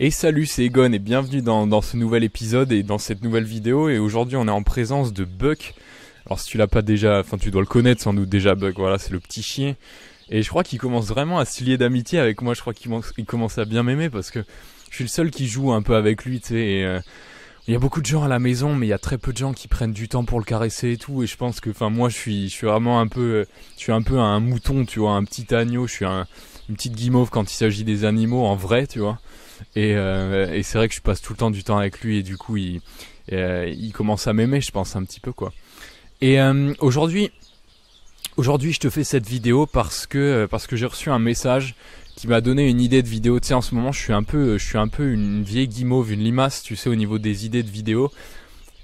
Et salut, c'est Egon et bienvenue dans ce nouvel épisode et dans cette nouvelle vidéo. Et aujourd'hui on est en présence de Buck. Alors si tu l'as pas déjà, enfin tu dois le connaître sans doute déjà, Buck, voilà, c'est le petit chien. Et je crois qu'il commence vraiment à se lier d'amitié avec moi, je crois qu'il commence à bien m'aimer parce que je suis le seul qui joue un peu avec lui, tu sais. Il y a beaucoup de gens à la maison, mais il y a très peu de gens qui prennent du temps pour le caresser et tout. Et je pense que, enfin, moi, je suis vraiment un peu, un mouton, tu vois, un petit agneau. Je suis une petite guimauve quand il s'agit des animaux, en vrai, tu vois. Et c'est vrai que je passe tout le temps du temps avec lui et du coup, il commence à m'aimer, je pense, un petit peu, quoi. Et aujourd'hui, je te fais cette vidéo parce que j'ai reçu un message qui m'a donné une idée de vidéo. Tu sais, en ce moment, je suis un peu une vieille guimauve, une limace, tu sais, au niveau des idées de vidéo.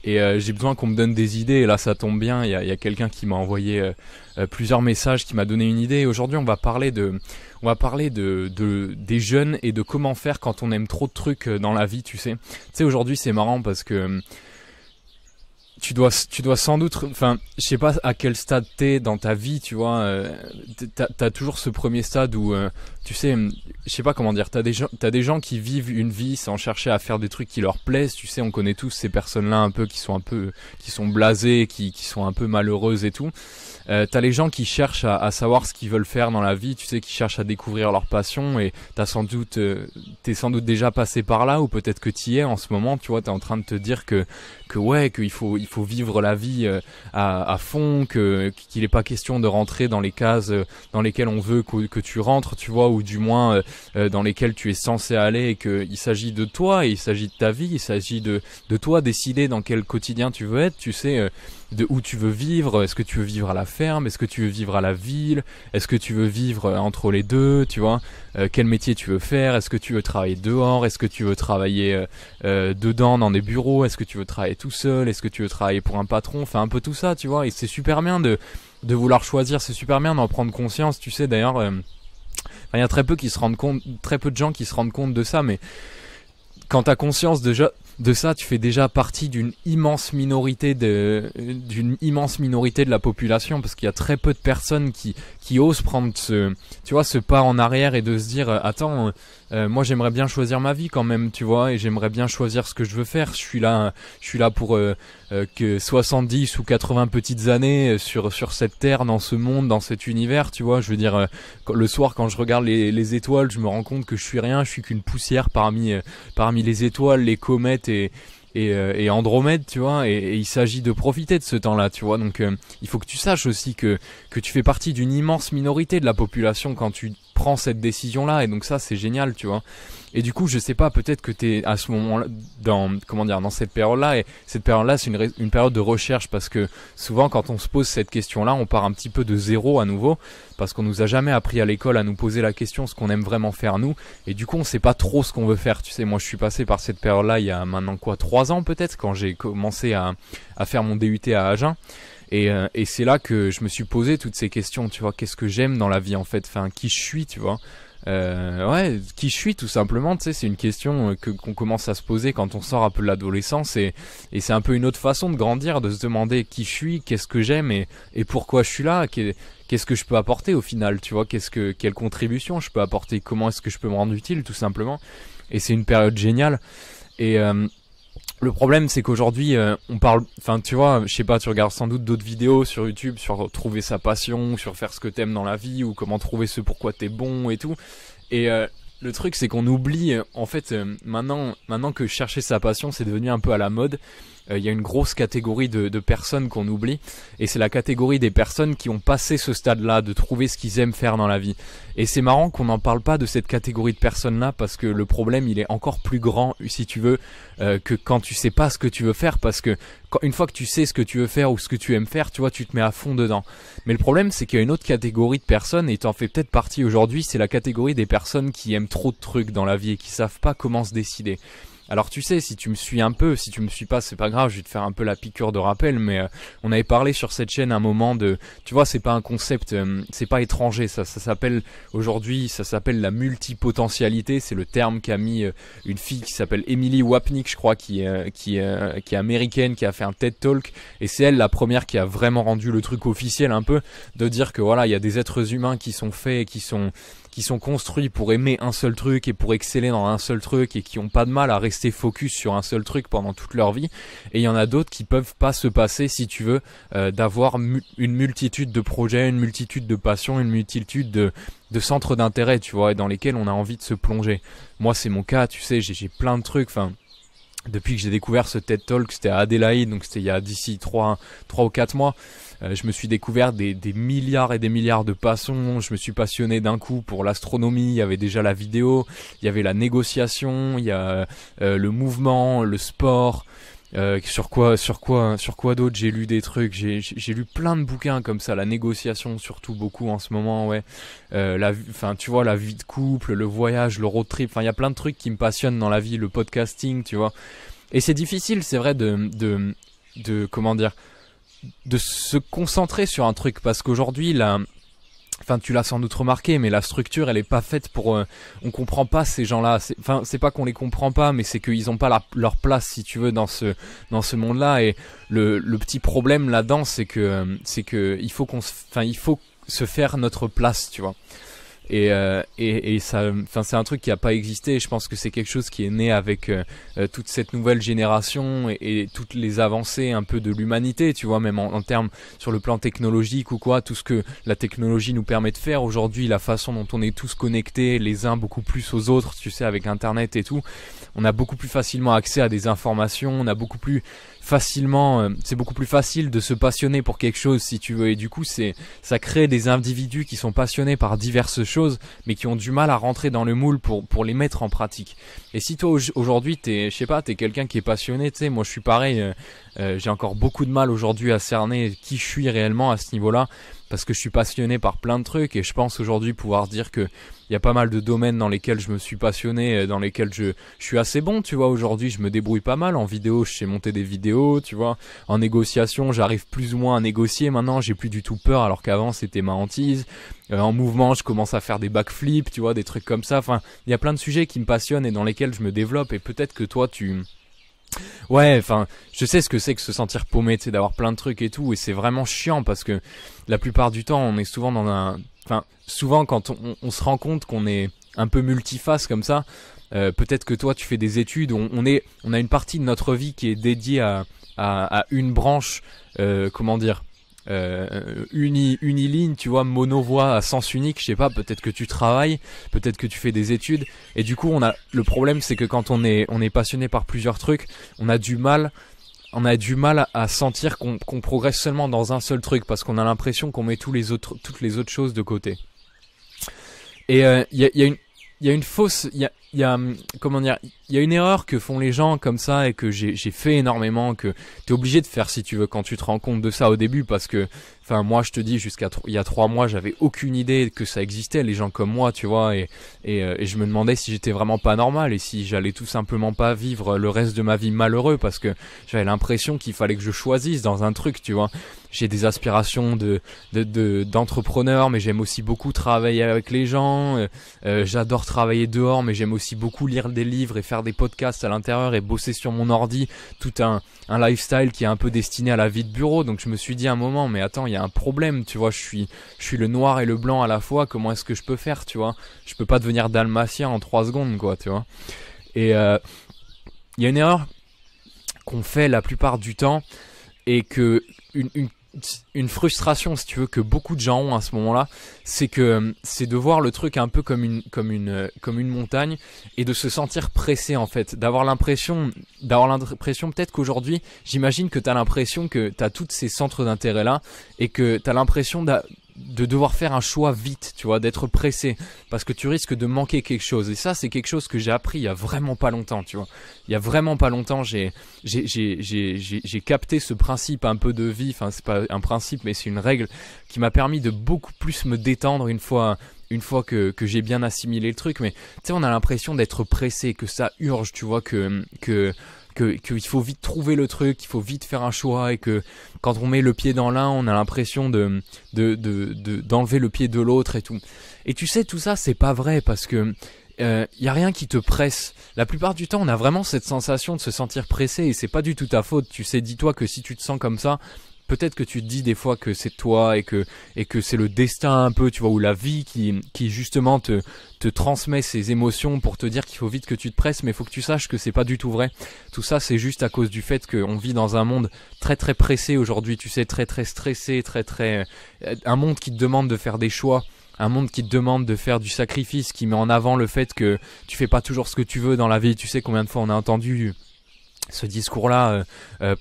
Et j'ai besoin qu'on me donne des idées. Et là, ça tombe bien. Il y a quelqu'un qui m'a envoyé plusieurs messages, qui m'a donné une idée. Aujourd'hui, on va parler des jeunes et de comment faire quand on aime trop de trucs dans la vie, tu sais. Tu sais, aujourd'hui, c'est marrant parce que tu dois sans doute, enfin, je sais pas à quel stade t'es dans ta vie, tu vois, t'as toujours ce premier stade où, tu sais, je sais pas comment dire, t'as des gens qui vivent une vie sans chercher à faire des trucs qui leur plaisent, tu sais, on connaît tous ces personnes-là qui sont blasées, qui sont un peu malheureuses et tout. T'as les gens qui cherchent à savoir ce qu'ils veulent faire dans la vie, tu sais, qui cherchent à découvrir leur passion, et t'es sans doute déjà passé par là, ou peut-être que t'y es en ce moment, tu vois, t'es en train de te dire qu'il faut vivre la vie à fond, qu'il n'est pas question de rentrer dans les cases dans lesquelles on veut que tu rentres, tu vois, ou du moins dans lesquelles tu es censé aller, et qu'il s'agit de toi, et il s'agit de ta vie, il s'agit de toi décider dans quel quotidien tu veux être, tu sais, de où tu veux vivre. Est-ce que tu veux vivre à la ferme, est-ce que tu veux vivre à la ville, est-ce que tu veux vivre entre les deux, tu vois, quel métier tu veux faire, est-ce que tu veux travailler dehors, est-ce que tu veux travailler dedans dans des bureaux, est-ce que tu veux travailler tout seul, est-ce que tu veux travailler pour un patron, enfin un peu tout ça, tu vois. Et c'est super bien de vouloir choisir, c'est super bien d'en prendre conscience, tu sais. D'ailleurs, il y a très peu de gens qui se rendent compte de ça, mais quand t'as conscience de ça, tu fais déjà partie d'une immense minorité de la population, parce qu'il y a très peu de personnes qui osent prendre ce pas en arrière et de se dire attends, moi j'aimerais bien choisir ma vie quand même, tu vois, et j'aimerais bien choisir ce que je veux faire. Je suis là pour que 70 ou 80 petites années sur cette terre, dans ce monde, dans cet univers, tu vois. Je veux dire, le soir quand je regarde les étoiles, je me rends compte que je suis rien, je suis qu'une poussière parmi les étoiles, les comètes et Andromède, tu vois, et il s'agit de profiter de ce temps-là, tu vois. Donc il faut que tu saches aussi que tu fais partie d'une immense minorité de la population quand tu prends cette décision-là, et donc ça c'est génial, tu vois. Et du coup, je sais pas, peut-être que t'es à ce moment-là, dans cette période-là, et cette période-là c'est une période de recherche, parce que souvent quand on se pose cette question-là, on part un petit peu de zéro à nouveau, parce qu'on nous a jamais appris à l'école à nous poser la question ce qu'on aime vraiment faire nous, et du coup on sait pas trop ce qu'on veut faire, tu sais. Moi je suis passé par cette période-là il y a maintenant 3 ans peut-être, quand j'ai commencé à faire mon DUT à Agen. Et c'est là que je me suis posé toutes ces questions, tu vois. Qu'est-ce que j'aime dans la vie en fait, enfin qui je suis, tu vois, qui je suis tout simplement, tu sais. C'est une question qu'on commence à se poser quand on sort un peu de l'adolescence, et c'est un peu une autre façon de grandir, de se demander qui je suis, qu'est-ce que j'aime, et pourquoi je suis là, qu'est-ce que je peux apporter au final, tu vois, quelle contribution je peux apporter, comment est-ce que je peux me rendre utile tout simplement. Et c'est une période géniale. Et le problème, c'est qu'aujourd'hui, on parle, enfin, tu vois, je sais pas, tu regardes sans doute d'autres vidéos sur YouTube sur trouver sa passion, sur faire ce que t'aimes dans la vie, ou comment trouver ce pourquoi t'es bon et tout. Et le truc, c'est qu'on oublie, en fait, maintenant que chercher sa passion, c'est devenu un peu à la mode. Il y a une grosse catégorie de personnes qu'on oublie, et c'est la catégorie des personnes qui ont passé ce stade-là de trouver ce qu'ils aiment faire dans la vie. Et c'est marrant qu'on n'en parle pas de cette catégorie de personnes-là, parce que le problème il est encore plus grand, si tu veux, que quand tu sais pas ce que tu veux faire, parce que une fois que tu sais ce que tu veux faire ou ce que tu aimes faire, tu vois, tu te mets à fond dedans. Mais le problème, c'est qu'il y a une autre catégorie de personnes, et t'en fais peut-être partie aujourd'hui, c'est la catégorie des personnes qui aiment trop de trucs dans la vie et qui savent pas comment se décider. Alors tu sais, si tu me suis un peu, si tu me suis pas, c'est pas grave, je vais te faire un peu la piqûre de rappel, mais on avait parlé sur cette chaîne un moment de, tu vois, c'est pas un concept, c'est pas étranger, ça s'appelle, aujourd'hui, ça s'appelle la multipotentialité. C'est le terme qu'a mis une fille qui s'appelle Emily Wapnick, je crois, qui est américaine, qui a fait un TED Talk, et c'est elle la première qui a vraiment rendu le truc officiel un peu, de dire que voilà, il y a des êtres humains qui sont faits, qui sont construits pour aimer un seul truc et pour exceller dans un seul truc et qui ont pas de mal à rester focus sur un seul truc pendant toute leur vie, et il y en a d'autres qui peuvent pas se passer, si tu veux, d'avoir une multitude de projets, une multitude de passions, une multitude de centres d'intérêt, tu vois, et dans lesquels on a envie de se plonger. Moi c'est mon cas, tu sais, j'ai plein de trucs, enfin... Depuis que j'ai découvert ce TED Talk, c'était à Adélaïde, donc c'était il y a d'ici 3 ou 4 mois, je me suis découvert des milliards et des milliards de passions. Je me suis passionné d'un coup pour l'astronomie, il y avait déjà la vidéo, il y avait la négociation, il y a le mouvement, le sport, sur quoi d'autre j'ai lu des trucs, j'ai lu plein de bouquins comme ça, la négociation surtout beaucoup en ce moment, ouais, enfin tu vois, la vie de couple, le voyage, le road trip, enfin il y a plein de trucs qui me passionnent dans la vie, le podcasting, tu vois. Et c'est difficile, c'est vrai, de comment dire, de se concentrer sur un truc, parce qu'aujourd'hui la... Enfin, tu l'as sans doute remarqué, mais la structure, elle est pas faite pour. On comprend pas ces gens-là. Enfin, c'est pas qu'on les comprend pas, mais c'est qu'ils ont pas leur place, si tu veux, dans ce monde-là. Et le petit problème là-dedans, c'est que il faut se faire notre place, tu vois. Et ça, enfin, c'est un truc qui a pas existé. Je pense que c'est quelque chose qui est né avec toute cette nouvelle génération et toutes les avancées un peu de l'humanité, tu vois, même en termes sur le plan technologique ou quoi, tout ce que la technologie nous permet de faire aujourd'hui, la façon dont on est tous connectés les uns beaucoup plus aux autres, tu sais, avec internet et tout, on a beaucoup plus facilement accès à des informations, on a beaucoup plus facilement, c'est beaucoup plus facile de se passionner pour quelque chose, si tu veux, et du coup ça crée des individus qui sont passionnés par diverses choses, mais qui ont du mal à rentrer dans le moule pour les mettre en pratique. Et si toi aujourd'hui t'es, je sais pas, t'es quelqu'un qui est passionné, tu sais, moi je suis pareil, j'ai encore beaucoup de mal aujourd'hui à cerner qui je suis réellement à ce niveau-là, parce que je suis passionné par plein de trucs, et je pense aujourd'hui pouvoir dire que il y a pas mal de domaines dans lesquels je me suis passionné, dans lesquels je suis assez bon, tu vois. Aujourd'hui je me débrouille pas mal en vidéo, je sais monter des vidéos, tu vois, en négociation j'arrive plus ou moins à négocier maintenant, j'ai plus du tout peur, alors qu'avant c'était ma hantise. En mouvement je commence à faire des backflips, tu vois, des trucs comme ça. Enfin, il y a plein de sujets qui me passionnent et dans lesquels je me développe, et peut-être que toi tu... Ouais, enfin, je sais ce que c'est que se sentir paumé, tu sais, d'avoir plein de trucs et tout, et c'est vraiment chiant parce que la plupart du temps on est souvent dans un... Enfin, souvent quand on se rend compte qu'on est un peu multiface comme ça, peut-être que toi tu fais des études, on a une partie de notre vie qui est dédiée à une branche, comment dire... uniligne, tu vois, monovoie à sens unique, je sais pas, peut-être que tu travailles, peut-être que tu fais des études, et du coup on a le problème, c'est que quand on est passionné par plusieurs trucs, on a du mal à sentir qu'on progresse seulement dans un seul truc, parce qu'on a l'impression qu'on met toutes les autres choses de côté. Et il y a une erreur que font les gens comme ça, et que j'ai fait énormément, que t'es obligé de faire si tu veux quand tu te rends compte de ça au début, parce que, enfin, moi je te dis, il y a 3 mois j'avais aucune idée que ça existait, les gens comme moi, tu vois, et je me demandais si j'étais vraiment pas normal et si j'allais tout simplement pas vivre le reste de ma vie malheureux, parce que j'avais l'impression qu'il fallait que je choisisse dans un truc, tu vois. J'ai des aspirations d'entrepreneur, mais j'aime aussi beaucoup travailler avec les gens, j'adore travailler dehors, mais j'aime aussi beaucoup lire des livres et faire des podcasts à l'intérieur et bosser sur mon ordi, tout un lifestyle qui est un peu destiné à la vie de bureau. Donc je me suis dit à un moment, mais attends, il y a un problème, tu vois, je suis le noir et le blanc à la fois, comment est-ce que je peux faire, tu vois, je peux pas devenir dalmatien en 3 secondes, quoi, tu vois. Et il y a une erreur qu'on fait la plupart du temps, et que une frustration, si tu veux, que beaucoup de gens ont à ce moment-là, c'est de voir le truc un peu comme une montagne, et de se sentir pressé, en fait, d'avoir l'impression peut-être qu'aujourd'hui, j'imagine que t'as l'impression que t'as tous ces centres d'intérêt là, et que t'as l'impression de devoir faire un choix vite, tu vois, d'être pressé, parce que tu risques de manquer quelque chose. Et ça, c'est quelque chose que j'ai appris il y a vraiment pas longtemps, tu vois. Il y a vraiment pas longtemps, j'ai capté ce principe un peu de vie, enfin c'est pas un principe, mais c'est une règle qui m'a permis de beaucoup plus me détendre une fois que j'ai bien assimilé le truc. Mais tu sais, on a l'impression d'être pressé, que ça urge, tu vois, qu'il faut vite trouver le truc, qu'il faut vite faire un choix, et que quand on met le pied dans l'un, on a l'impression d'enlever le pied de l'autre et tout. Et tu sais, tout ça, c'est pas vrai, parce que y a rien qui te presse. La plupart du temps, on a vraiment cette sensation de se sentir pressé, et c'est pas du tout ta faute. Tu sais, dis-toi que si tu te sens comme ça, peut-être que tu te dis des fois que c'est toi et que c'est le destin un peu, tu vois, ou la vie qui justement te transmet ses émotions pour te dire qu'il faut vite que tu te presses, mais il faut que tu saches que c'est pas du tout vrai. Tout ça, c'est juste à cause du fait qu'on vit dans un monde très très pressé aujourd'hui, tu sais, très très stressé, très très... un monde qui te demande de faire des choix. Un monde qui te demande de faire du sacrifice, qui met en avant le fait que tu fais pas toujours ce que tu veux dans la vie. Tu sais combien de fois on a entendu ce discours-là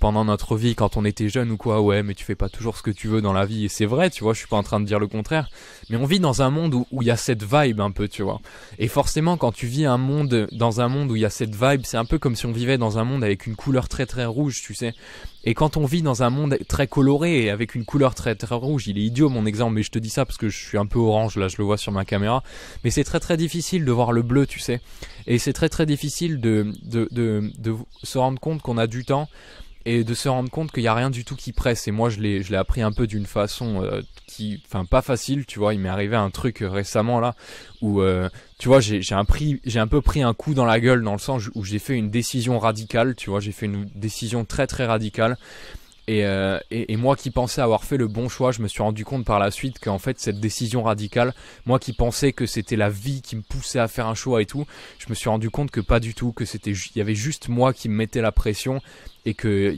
pendant notre vie quand on était jeune ou quoi, ouais mais tu fais pas toujours ce que tu veux dans la vie, et c'est vrai, tu vois, je suis pas en train de dire le contraire, mais on vit dans un monde où il y a cette vibe un peu, tu vois, et forcément quand tu vis dans un monde où il y a cette vibe, c'est un peu comme si on vivait dans un monde avec une couleur très très rouge, tu sais, et quand on vit dans un monde très coloré et avec une couleur très très rouge, il est idiot mon exemple, mais je te dis ça parce que je suis un peu orange, là je le vois sur ma caméra, mais c'est très très difficile de voir le bleu, tu sais, et c'est très très difficile de se rendre compte qu'on a du temps et de se rendre compte qu'il n'y a rien du tout qui presse. Et moi je l'ai appris un peu d'une façon enfin pas facile, tu vois, il m'est arrivé un truc récemment là où tu vois j'ai un peu pris un coup dans la gueule, dans le sens où j'ai fait une décision radicale, tu vois, j'ai fait une décision très très radicale. Et moi qui pensais avoir fait le bon choix, je me suis rendu compte par la suite qu'en fait cette décision radicale, moi qui pensais que c'était la vie qui me poussait à faire un choix et tout, je me suis rendu compte que pas du tout, que il y avait juste moi qui me mettais la pression, et que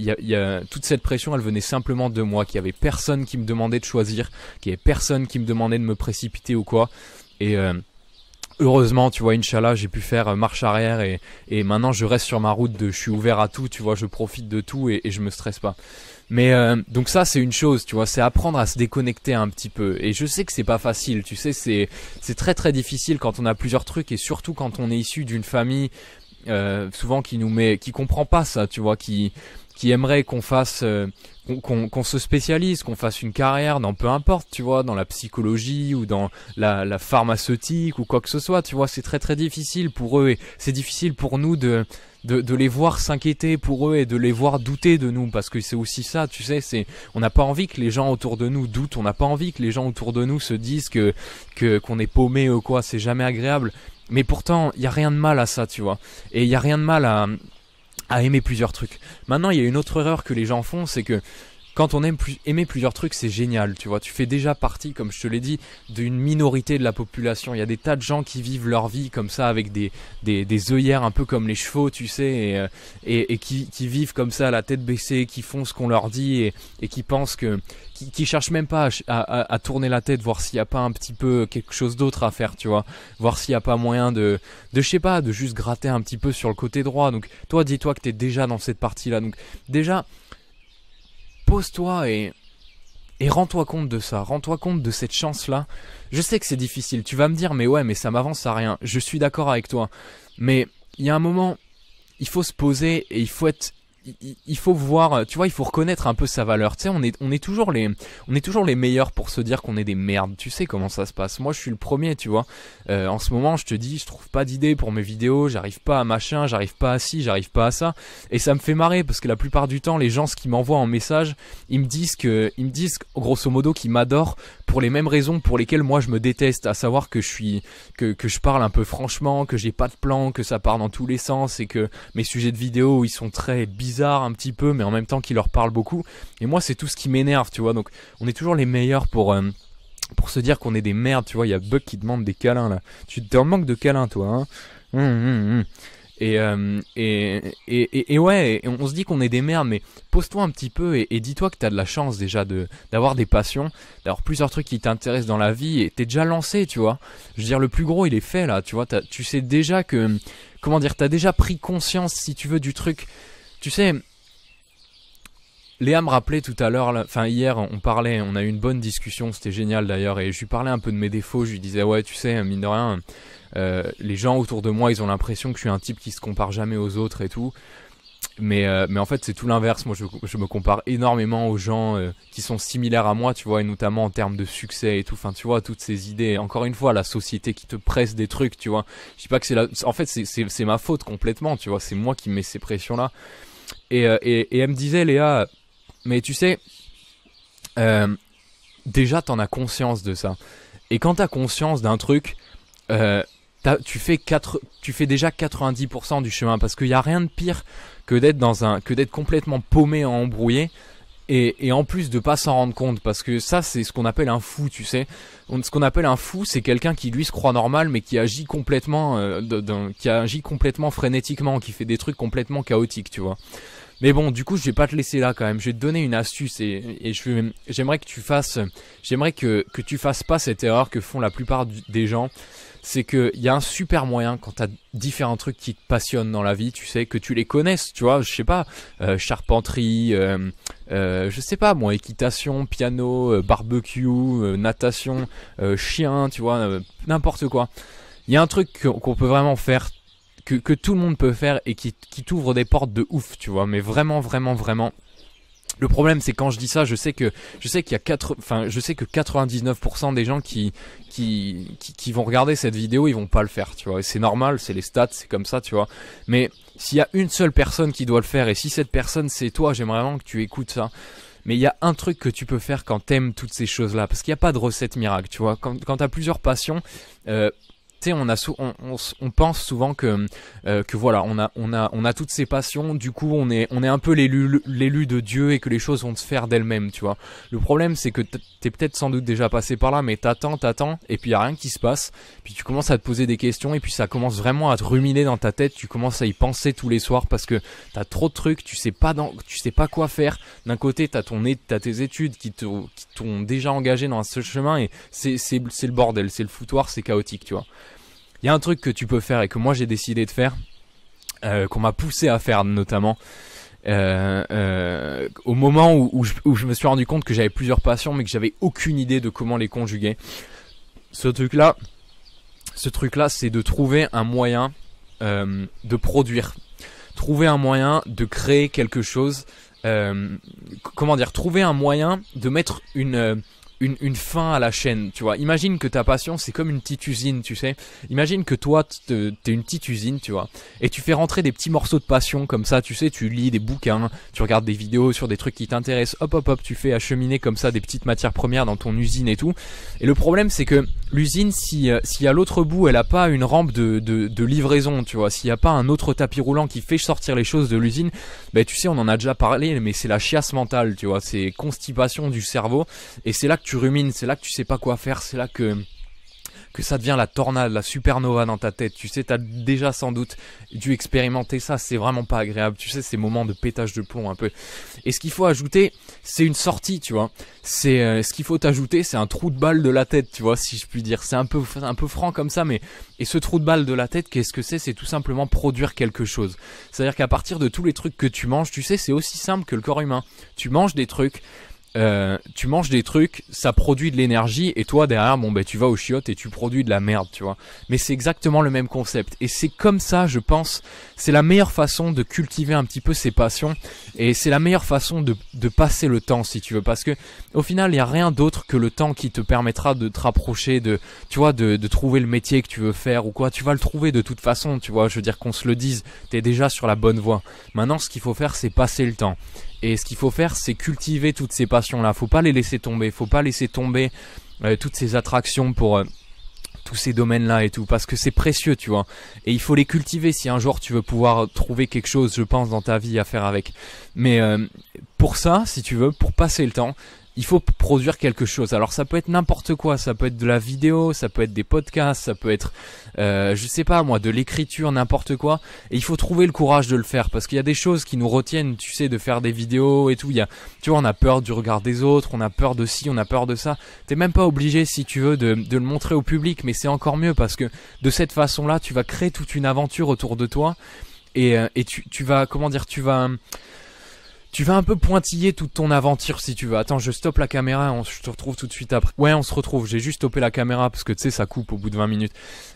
toute cette pression elle venait simplement de moi, qu'il y avait personne qui me demandait de choisir, qu'il y avait personne qui me demandait de me précipiter ou quoi. Et heureusement, tu vois, Inch'Allah, j'ai pu faire marche arrière et maintenant je reste sur ma route je suis ouvert à tout, tu vois, je profite de tout et je me stresse pas. Mais donc ça c'est une chose, tu vois, c'est apprendre à se déconnecter un petit peu. Et je sais que c'est pas facile, tu sais, c'est très très difficile quand on a plusieurs trucs, et surtout quand on est issu d'une famille souvent qui comprend pas ça, tu vois, qui aimerait qu'on fasse qu'on se spécialise, qu'on fasse une carrière dans peu importe, tu vois, dans la psychologie ou dans la pharmaceutique ou quoi que ce soit, tu vois, c'est très très difficile pour eux, et c'est difficile pour nous de les voir s'inquiéter pour eux et de les voir douter de nous, parce que c'est aussi ça, tu sais, on n'a pas envie que les gens autour de nous doutent, on n'a pas envie que les gens autour de nous se disent qu'on est paumé ou quoi, c'est jamais agréable. Mais pourtant, il n'y a rien de mal à ça, tu vois, et il n'y a rien de mal à aimer plusieurs trucs. Maintenant, il y a une autre erreur que les gens font, c'est que quand on aime aimer plusieurs trucs, c'est génial, tu vois. Tu fais déjà partie, comme je te l'ai dit, d'une minorité de la population. Il y a des tas de gens qui vivent leur vie comme ça, avec des œillères un peu comme les chevaux, tu sais, et qui vivent comme ça, la tête baissée, qui font ce qu'on leur dit, et qui pensent qui cherchent même pas à tourner la tête, voir s'il n'y a pas un petit peu quelque chose d'autre à faire, tu vois, voir s'il n'y a pas moyen de je sais pas, de juste gratter un petit peu sur le côté droit. Donc toi, dis-toi que t'es déjà dans cette partie-là. Donc déjà, pose-toi et rends-toi compte de ça, rends-toi compte de cette chance-là. Je sais que c'est difficile, tu vas me dire, mais ouais, mais ça m'avance à rien. Je suis d'accord avec toi, mais il y a un moment, il faut se poser et il faut voir, tu vois, il faut reconnaître un peu sa valeur. Tu sais, on est toujours les meilleurs pour se dire qu'on est des merdes. Tu sais comment ça se passe. Moi, je suis le premier, tu vois. En ce moment, je te dis, je trouve pas d'idées pour mes vidéos, j'arrive pas à machin, j'arrive pas à ci, j'arrive pas à ça. Et ça me fait marrer parce que la plupart du temps, les gens, ce qu'ils m'envoient en message, ils me disent grosso modo qu'ils m'adorent pour les mêmes raisons pour lesquelles moi je me déteste, à savoir que que je parle un peu franchement, que j'ai pas de plan, que ça part dans tous les sens et que mes sujets de vidéos, ils sont très bizarre un petit peu, mais en même temps qui leur parle beaucoup, et moi c'est tout ce qui m'énerve, tu vois. Donc on est toujours les meilleurs pour se dire qu'on est des merdes, tu vois. Il y a Buck qui demande des câlins là, tu t'es en manque de câlins toi, hein. Et ouais, on se dit qu'on est des merdes, mais pose-toi un petit peu et dis-toi que t'as de la chance déjà d'avoir des passions, d'avoir plusieurs trucs qui t'intéressent dans la vie, et t'es déjà lancé, tu vois. Je veux dire, le plus gros il est fait là, tu vois, tu sais déjà que, comment dire, t'as déjà pris conscience, si tu veux, du truc. Tu sais, Léa me rappelait tout à l'heure, enfin hier, on a eu une bonne discussion, c'était génial d'ailleurs, et je lui parlais un peu de mes défauts, je lui disais, ouais, tu sais, mine de rien, les gens autour de moi, ils ont l'impression que je suis un type qui se compare jamais aux autres et tout, mais en fait, c'est tout l'inverse, moi je me compare énormément aux gens qui sont similaires à moi, tu vois, et notamment en termes de succès et tout, enfin, tu vois, toutes ces idées, encore une fois, la société qui te presse des trucs, tu vois, je dis pas que en fait, c'est ma faute complètement, tu vois, c'est moi qui mets ces pressions-là. Et elle me disait, Léa, mais tu sais, déjà t'en as conscience de ça. Et quand t'as conscience d'un truc, tu fais déjà 90% du chemin, parce qu'il n'y a rien de pire que d'être complètement paumé, embrouillé, Et en plus de pas s'en rendre compte, parce que ça c'est ce qu'on appelle un fou, tu sais. Ce qu'on appelle un fou, c'est quelqu'un qui lui se croit normal mais qui agit complètement frénétiquement, qui fait des trucs complètement chaotiques, tu vois. Mais bon, du coup je vais pas te laisser là quand même, je vais te donner une astuce, et j'aimerais que tu fasses pas cette erreur que font la plupart des gens. C'est qu'il y a un super moyen quand t'as différents trucs qui te passionnent dans la vie, tu sais, que tu les connaisses, tu vois, je sais pas, charpenterie, je sais pas, bon, équitation, piano, barbecue, natation, chien, tu vois, n'importe quoi. Il y a un truc qu'on peut vraiment faire, que tout le monde peut faire et qui t'ouvre des portes de ouf, tu vois, mais vraiment, vraiment, vraiment. Le problème, c'est quand je dis ça, je sais que 99% des gens qui vont regarder cette vidéo, ils vont pas le faire, tu vois. Et c'est normal, c'est les stats, c'est comme ça, tu vois. Mais s'il y a une seule personne qui doit le faire, et si cette personne c'est toi, j'aimerais vraiment que tu écoutes ça. Mais il y a un truc que tu peux faire quand t'aimes toutes ces choses-là, parce qu'il n'y a pas de recette miracle, tu vois. Quand t'as plusieurs passions, on pense souvent que voilà, on a toutes ces passions, du coup on est un peu l'élu de Dieu et que les choses vont se faire d'elles-mêmes, tu vois. Le problème, c'est que t'es peut-être sans doute déjà passé par là, mais t'attends et puis y a rien qui se passe, puis tu commences à te poser des questions et puis ça commence vraiment à te ruminer dans ta tête, tu commences à y penser tous les soirs parce que t'as trop de trucs, tu sais pas quoi faire. D'un côté t'as tes études qui t'ont déjà engagé dans ce chemin et c'est le bordel, c'est le foutoir, c'est chaotique, tu vois. Il y a un truc que tu peux faire et que moi j'ai décidé de faire, qu'on m'a poussé à faire notamment, au moment où je me suis rendu compte que j'avais plusieurs passions mais que j'avais aucune idée de comment les conjuguer. Ce truc-là, c'est de trouver un moyen de produire, trouver un moyen de créer quelque chose, comment dire, trouver un moyen de mettre une fin à la chaîne, tu vois. Imagine que ta passion, c'est comme une petite usine, tu sais. Imagine que toi, t'es une petite usine, tu vois. Et tu fais rentrer des petits morceaux de passion comme ça, tu sais, tu lis des bouquins, tu regardes des vidéos sur des trucs qui t'intéressent, hop, hop, hop, tu fais acheminer comme ça des petites matières premières dans ton usine et tout. Et le problème, c'est que l'usine, si à l'autre bout, elle a pas une rampe de livraison, tu vois, s'il n'y a pas un autre tapis roulant qui fait sortir les choses de l'usine, ben, tu sais, on en a déjà parlé, mais c'est la chiasse mentale, tu vois, c'est constipation du cerveau. Et c'est là que tu rumines, c'est là que tu sais pas quoi faire, c'est là que ça devient la tornade, la supernova dans ta tête. Tu sais, t'as déjà sans doute dû expérimenter ça, c'est vraiment pas agréable. Tu sais, ces moments de pétage de plomb un peu. Et ce qu'il faut ajouter, c'est une sortie, tu vois. Ce qu'il faut ajouter, c'est un trou de balle de la tête, tu vois, si je puis dire. C'est un peu franc comme ça, mais... Et ce trou de balle de la tête, qu'est-ce que c'est? C'est tout simplement produire quelque chose. C'est-à-dire qu'à partir de tous les trucs que tu manges, tu sais, c'est aussi simple que le corps humain. Tu manges des trucs, ça produit de l'énergie et toi derrière, bon ben tu vas aux chiottes et tu produis de la merde, tu vois. Mais c'est exactement le même concept et c'est comme ça, je pense, c'est la meilleure façon de cultiver un petit peu ses passions et c'est la meilleure façon de passer le temps, si tu veux, parce que au final il n'y a rien d'autre que le temps qui te permettra de te rapprocher de, tu vois, de trouver le métier que tu veux faire ou quoi. Tu vas le trouver de toute façon, tu vois, je veux dire, qu'on se le dise, t'es déjà sur la bonne voie. Maintenant ce qu'il faut faire, c'est passer le temps. Et ce qu'il faut faire, c'est cultiver toutes ces passions-là. Faut pas les laisser tomber. Faut pas laisser tomber toutes ces attractions pour tous ces domaines-là et tout. Parce que c'est précieux, tu vois. Et il faut les cultiver si un jour tu veux pouvoir trouver quelque chose, je pense, dans ta vie à faire avec. Mais pour ça, si tu veux, pour passer le temps, il faut produire quelque chose. Alors ça peut être n'importe quoi, ça peut être de la vidéo, ça peut être des podcasts, ça peut être, je sais pas moi, de l'écriture, n'importe quoi. Et il faut trouver le courage de le faire parce qu'il y a des choses qui nous retiennent, tu sais, de faire des vidéos et tout. Il y a, tu vois, on a peur du regard des autres, on a peur de ci, on a peur de ça. T'es même pas obligé, si tu veux, de le montrer au public, mais c'est encore mieux parce que de cette façon-là, tu vas créer toute une aventure autour de toi et tu vas, comment dire, tu vas un peu pointiller toute ton aventure si tu veux. Attends, je stoppe la caméra, je te retrouve tout de suite après. Ouais, on se retrouve, j'ai juste stoppé la caméra parce que tu sais, ça coupe au bout de 20 minutes.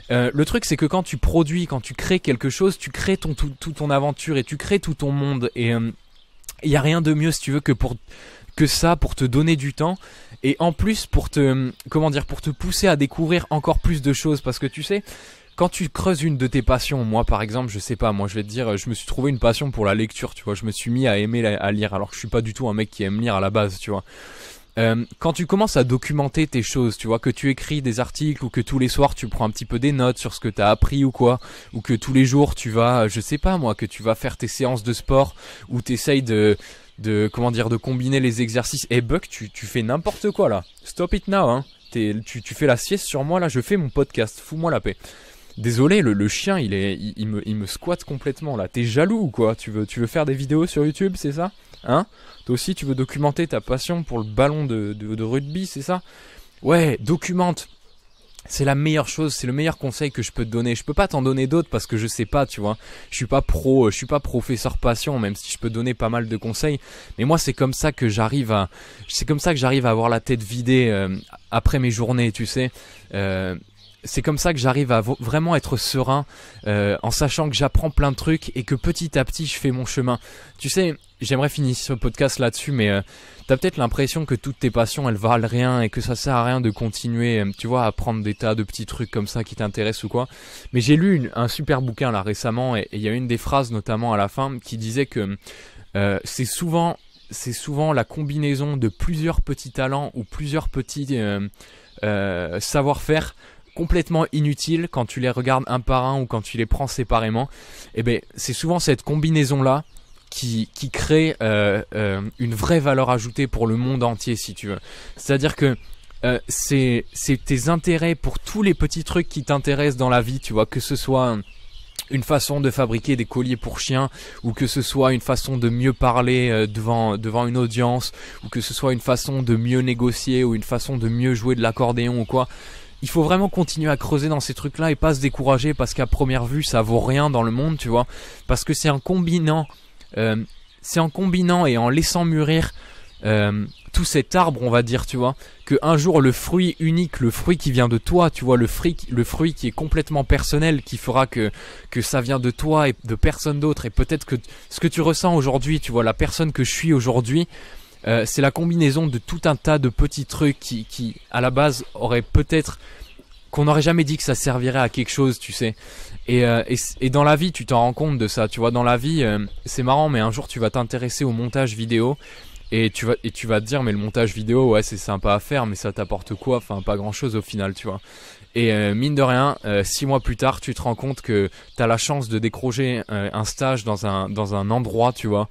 Le truc, c'est que quand tu produis, quand tu crées quelque chose, tu crées toute ton aventure et tu crées tout ton monde. Et il n'y a rien de mieux si tu veux que ça pour te donner du temps et en plus pour te, comment dire, pour te pousser à découvrir encore plus de choses parce que tu sais... Quand tu creuses une de tes passions, moi par exemple, je sais pas, moi je vais te dire, je me suis trouvé une passion pour la lecture, tu vois, je me suis mis à aimer à lire, alors que je suis pas du tout un mec qui aime lire à la base, tu vois. Quand tu commences à documenter tes choses, tu vois, que tu écris des articles ou que tous les soirs tu prends un petit peu des notes sur ce que t'as appris ou quoi, ou que tous les jours tu vas, je sais pas moi, que tu vas faire tes séances de sport ou t'essayes de... de combiner les exercices. Et Buck, tu fais n'importe quoi là. Stop it now, hein. Tu fais la sieste sur moi là, je fais mon podcast, fous-moi la paix. Désolé, le chien il me squatte complètement là. T'es jaloux ou quoi? Tu veux faire des vidéos sur YouTube, c'est ça? Hein? Toi aussi tu veux documenter ta passion pour le ballon de rugby, c'est ça? Ouais, documente. C'est la meilleure chose, c'est le meilleur conseil que je peux te donner. Je peux pas t'en donner d'autres parce que je sais pas, tu vois. Je suis pas professeur patient, même si je peux donner pas mal de conseils. Mais moi, c'est comme ça que j'arrive à, avoir la tête vidée après mes journées, tu sais. C'est comme ça que j'arrive à vraiment être serein, en sachant que j'apprends plein de trucs et que petit à petit je fais mon chemin. Tu sais, j'aimerais finir ce podcast là-dessus, mais t'as peut-être l'impression que toutes tes passions elles valent rien et que ça sert à rien de continuer, tu vois, à prendre des tas de petits trucs comme ça qui t'intéressent ou quoi. Mais j'ai lu un super bouquin là récemment, et il y a une des phrases notamment à la fin qui disait que c'est souvent la combinaison de plusieurs petits talents ou plusieurs petits savoir-faire complètement inutiles quand tu les regardes un par un ou quand tu les prends séparément. Et ben c'est souvent cette combinaison là qui crée une vraie valeur ajoutée pour le monde entier, si tu veux. C'est-à-dire que c'est tes intérêts pour tous les petits trucs qui t'intéressent dans la vie, tu vois, que ce soit une façon de fabriquer des colliers pour chiens, ou que ce soit une façon de mieux parler devant une audience, ou que ce soit une façon de mieux négocier, ou une façon de mieux jouer de l'accordéon ou quoi. Il faut vraiment continuer à creuser dans ces trucs-là et pas se décourager parce qu'à première vue ça vaut rien dans le monde, tu vois. Parce que c'est en combinant et en laissant mûrir tout cet arbre, on va dire, tu vois, que un jour le fruit unique, le fruit qui vient de toi, tu vois, le fruit qui est complètement personnel, qui fera que ça vient de toi et de personne d'autre. Et peut-être que ce que tu ressens aujourd'hui, tu vois, la personne que je suis aujourd'hui, c'est la combinaison de tout un tas de petits trucs qui à la base, auraient peut-être... qu'on n'aurait jamais dit que ça servirait à quelque chose, tu sais. Et dans la vie, tu t'en rends compte de ça, tu vois. Dans la vie, c'est marrant, mais un jour, tu vas t'intéresser au montage vidéo et tu vas te dire, mais le montage vidéo, ouais, c'est sympa à faire, mais ça t'apporte quoi? Enfin, pas grand-chose au final, tu vois. Et mine de rien, 6 mois plus tard, tu te rends compte que tu as la chance de décrocher un stage dans un endroit, tu vois,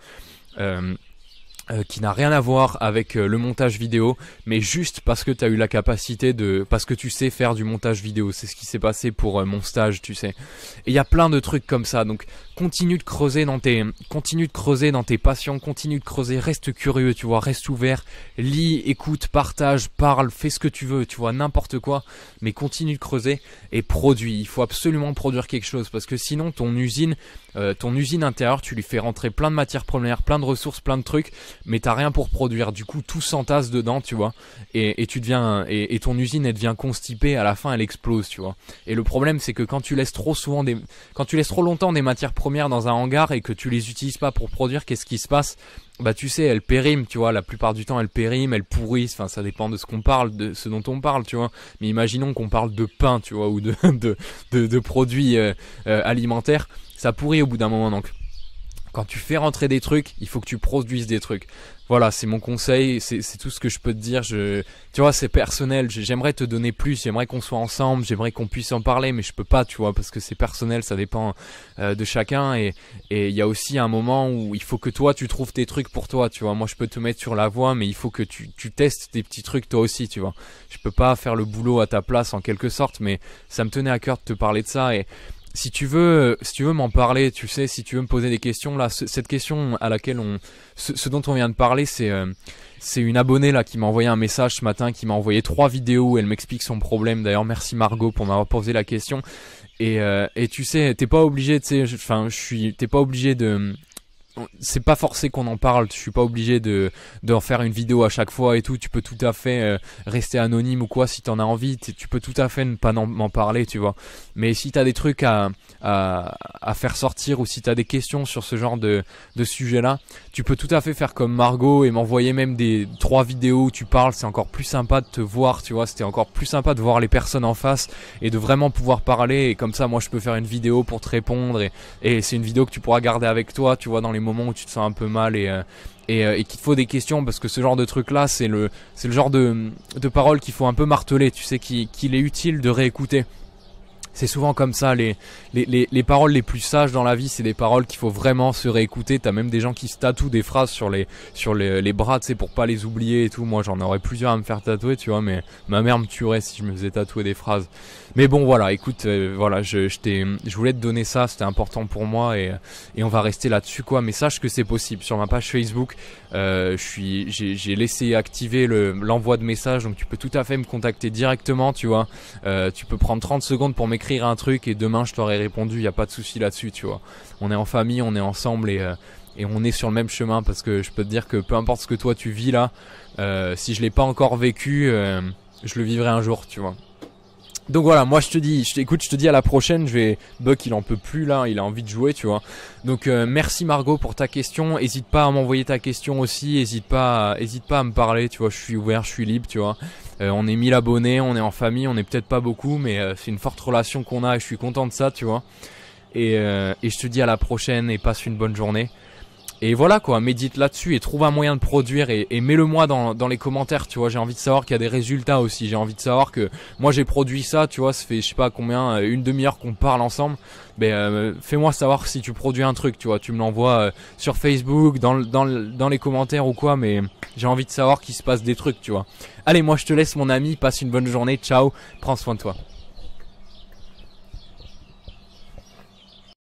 qui n'a rien à voir avec le montage vidéo, mais juste parce que tu as eu la capacité parce que tu sais faire du montage vidéo. C'est ce qui s'est passé pour mon stage, tu sais. Et il y a plein de trucs comme ça. Donc continue de creuser dans tes passions, continue de creuser, reste curieux, tu vois, reste ouvert, lis, écoute, partage, parle, fais ce que tu veux, tu vois, n'importe quoi, mais continue de creuser et produis. Il faut absolument produire quelque chose parce que sinon ton usine intérieure, tu lui fais rentrer plein de matières premières, plein de ressources, plein de trucs, mais t'as rien pour produire. Du coup tout s'entasse dedans, tu vois, et ton usine elle devient constipée, à la fin elle explose, tu vois. Et le problème c'est que quand tu laisses trop longtemps des matières premières dans un hangar et que tu les utilises pas pour produire, qu'est-ce qui se passe? Bah tu sais, elles périment, tu vois, la plupart du temps elles périment, elles pourrissent, enfin ça dépend de ce qu'on parle, de ce dont on parle, tu vois. Mais imaginons qu'on parle de pain, tu vois, ou de produits alimentaires, ça pourrit au bout d'un moment. Donc quand tu fais rentrer des trucs, il faut que tu produises des trucs. Voilà, c'est mon conseil, c'est tout ce que je peux te dire. Tu vois, c'est personnel, j'aimerais te donner plus, j'aimerais qu'on soit ensemble, j'aimerais qu'on puisse en parler, mais je peux pas, tu vois, parce que c'est personnel, ça dépend de chacun. Et il y a aussi un moment où il faut que toi, tu trouves tes trucs pour toi, tu vois. Moi, je peux te mettre sur la voie, mais il faut que tu testes tes petits trucs toi aussi, tu vois. Je peux pas faire le boulot à ta place, en quelque sorte, mais ça me tenait à cœur de te parler de ça. Et si tu veux m'en parler, tu sais, si tu veux me poser des questions, là, cette question à laquelle ce dont on vient de parler, c'est une abonnée là qui m'a envoyé un message ce matin, qui m'a envoyé 3 vidéos où elle m'explique son problème. D'ailleurs, merci Margot pour m'avoir posé la question. Et tu sais, t'es pas obligé, t'es pas obligé de... C'est pas forcé qu'on en parle, je suis pas obligé d'en faire une vidéo à chaque fois et tout. Tu peux tout à fait rester anonyme ou quoi si t'en as envie, tu peux tout à fait ne pas m'en parler, tu vois. Mais si t'as des trucs à faire sortir, ou si t'as des questions sur ce genre de sujet là, tu peux tout à fait faire comme Margot et m'envoyer même des 3 vidéos où tu parles. C'est encore plus sympa de te voir, tu vois, c'était encore plus sympa de voir les personnes en face et de vraiment pouvoir parler. Et comme ça moi je peux faire une vidéo pour te répondre, et c'est une vidéo que tu pourras garder avec toi, tu vois, dans les moments où tu te sens un peu mal et qu'il te faut des questions, parce que ce genre de truc là c'est le genre de paroles qu'il faut un peu marteler, tu sais, qu'il est utile de réécouter. C'est souvent comme ça, les paroles les plus sages dans la vie, c'est des paroles qu'il faut vraiment se réécouter. T'as même des gens qui se tatouent des phrases sur les bras, tu sais, pour pas les oublier et tout. Moi, j'en aurais plusieurs à me faire tatouer, tu vois, mais ma mère me tuerait si je me faisais tatouer des phrases. Mais bon, voilà, écoute, voilà, je voulais te donner ça, c'était important pour moi et on va rester là-dessus, quoi. Mais sache que c'est possible. Sur ma page Facebook, j'ai laissé activer l'envoi de messages, donc tu peux tout à fait me contacter directement, tu vois. Tu peux prendre 30 secondes pour m'écrire un truc et demain je t'aurais répondu, il n'y a pas de souci là-dessus, tu vois. On est en famille, on est ensemble et on est sur le même chemin, parce que je peux te dire que peu importe ce que toi tu vis là, si je l'ai pas encore vécu, je le vivrai un jour, tu vois. Donc voilà, moi je te dis, je te dis à la prochaine. Buck il en peut plus là, il a envie de jouer, tu vois. Donc merci Margot pour ta question. Hésite pas à m'envoyer ta question aussi. Hésite pas à me parler, tu vois. Je suis ouvert, je suis libre, tu vois. On est 1000 abonnés, on est en famille, on est peut-être pas beaucoup, mais c'est une forte relation qu'on a et je suis content de ça, tu vois. Et je te dis à la prochaine et passe une bonne journée. Et voilà quoi, médite là-dessus et trouve un moyen de produire et mets-le moi dans les commentaires, tu vois. J'ai envie de savoir qu'il y a des résultats aussi, j'ai envie de savoir que moi j'ai produit ça, tu vois, ça fait je sais pas combien, une demi-heure qu'on parle ensemble, mais fais-moi savoir si tu produis un truc, tu vois, tu me l'envoies sur Facebook, dans les commentaires ou quoi, mais j'ai envie de savoir qu'il se passe des trucs, tu vois. Allez, moi je te laisse mon ami, passe une bonne journée, ciao, prends soin de toi.